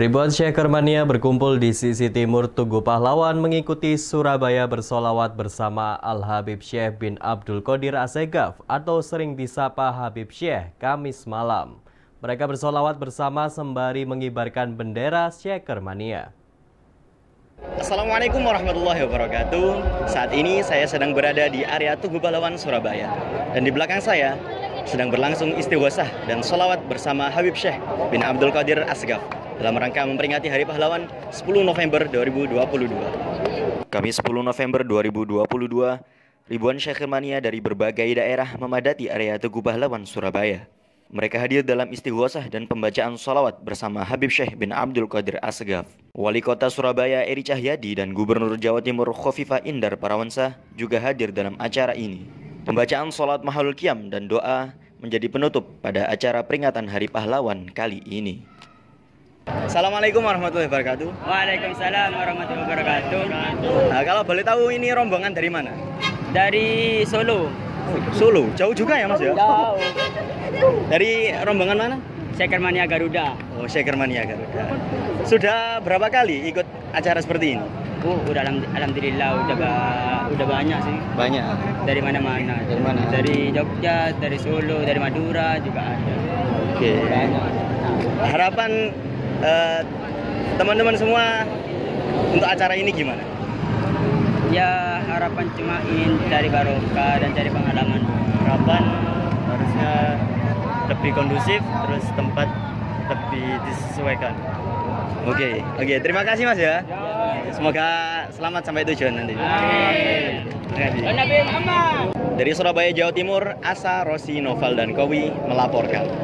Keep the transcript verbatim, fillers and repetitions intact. Ribuan Syekhermania berkumpul di sisi timur Tugu Pahlawan mengikuti Surabaya bersolawat bersama Al-Habib Syekh bin Abdul Qadir Assegaf atau sering disapa Habib Syekh Kamis malam. Mereka bersolawat bersama sembari mengibarkan bendera Syekhermania. Assalamualaikum warahmatullahi wabarakatuh. Saat ini saya sedang berada di area Tugu Pahlawan, Surabaya. Dan di belakang saya sedang berlangsung istighosah dan sholawat bersama Habib Syekh bin Abdul Qadir Assegaf dalam rangka memperingati Hari Pahlawan sepuluh November dua ribu dua puluh dua. Kamis sepuluh November dua ribu dua puluh dua, ribuan Syekhermania dari berbagai daerah memadati area Tugu Pahlawan, Surabaya. Mereka hadir dalam istighosah dan pembacaan sholawat bersama Habib Syekh bin Abdul Qadir Assegaf. Wali Kota Surabaya Eri Cahyadi dan Gubernur Jawa Timur Khofifah Indar Parawansa juga hadir dalam acara ini. Pembacaan sholat mahalul qiyam dan doa menjadi penutup pada acara peringatan Hari Pahlawan kali ini. Assalamualaikum warahmatullahi wabarakatuh. Waalaikumsalam warahmatullahi wabarakatuh. Nah, kalau boleh tahu ini rombongan dari mana? Dari Solo. Solo, jauh juga ya Mas ya? Jauh. Dari rombongan mana? Syekhermania Garuda. Oh, Syekhermania Garuda. Sudah berapa kali ikut acara seperti ini? Oh, udah alhamdulillah udah ba udah banyak sih. Banyak. Dari mana-mana. Dari mana? Dari Jogja, dari Solo, dari Madura juga ada. Oke. Okay. Harapan teman-teman eh, semua untuk acara ini gimana? Ya, harapan cuma ingin cari barokah dan cari pengalaman. Harapan harusnya lebih kondusif, terus tempat lebih disesuaikan. Oke, okay. oke, okay, terima kasih Mas ya. Semoga selamat sampai tujuan nanti. Amin. Dari Surabaya, Jawa Timur, Asa, Rosi, Noval, dan Kowi melaporkan.